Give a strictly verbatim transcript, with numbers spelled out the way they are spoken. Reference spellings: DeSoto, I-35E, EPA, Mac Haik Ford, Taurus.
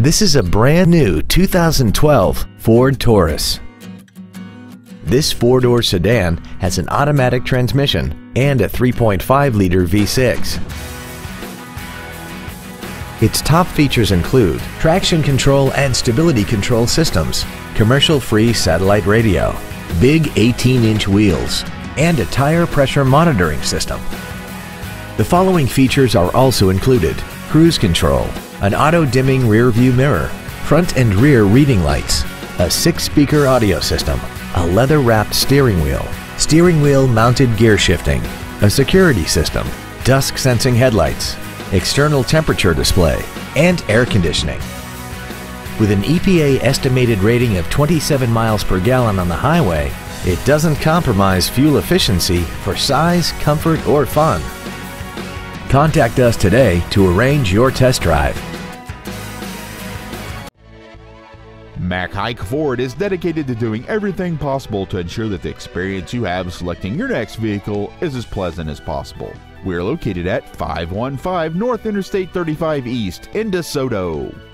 This is a brand new two thousand twelve Ford Taurus. This four-door sedan has an automatic transmission and a three point five liter V six. Its top features include traction control and stability control systems, commercial-free satellite radio, big eighteen inch wheels, and a tire pressure monitoring system. The following features are also included: cruise control, an auto-dimming rear-view mirror, front and rear reading lights, a six-speaker audio system, a leather-wrapped steering wheel, steering wheel-mounted gear shifting, a security system, dusk-sensing headlights, external temperature display, and air conditioning. With an E P A estimated rating of twenty-seven miles per gallon on the highway, it doesn't compromise fuel efficiency for size, comfort, or fun. Contact us today to arrange your test drive. Mac Haik Ford is dedicated to doing everything possible to ensure that the experience you have selecting your next vehicle is as pleasant as possible. We are located at five one five North Interstate thirty-five East in DeSoto.